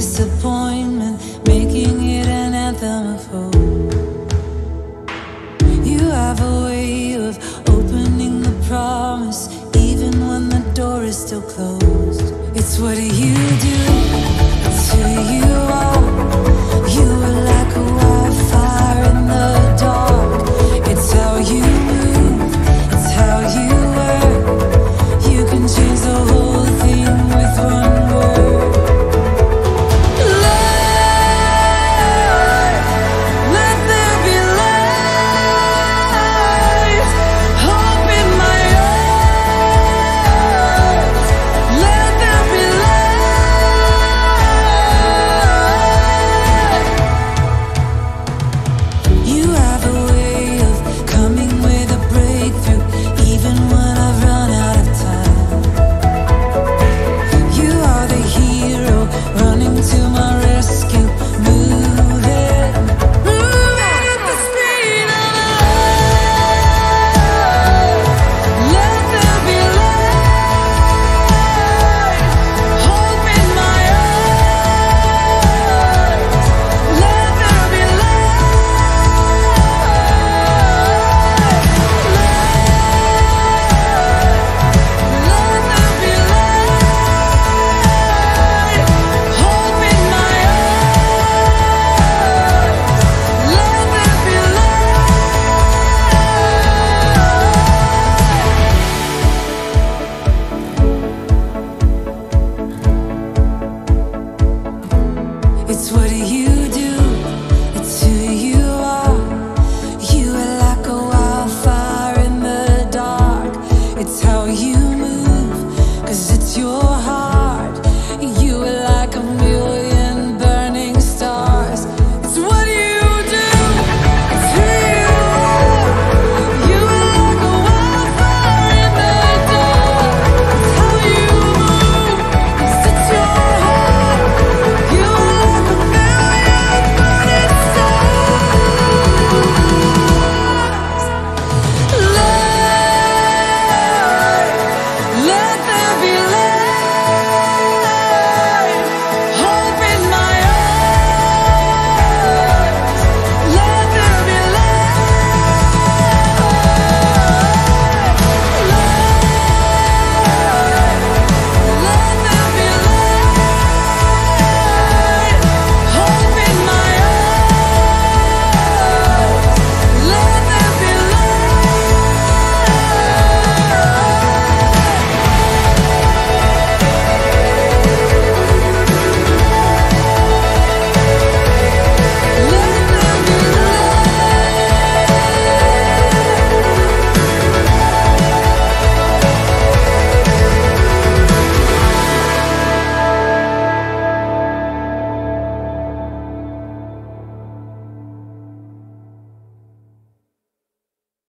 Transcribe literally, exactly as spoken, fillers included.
disappointment, making it an anthem of hope. You have a way of opening the promise, even when the door is still closed. It's what you do.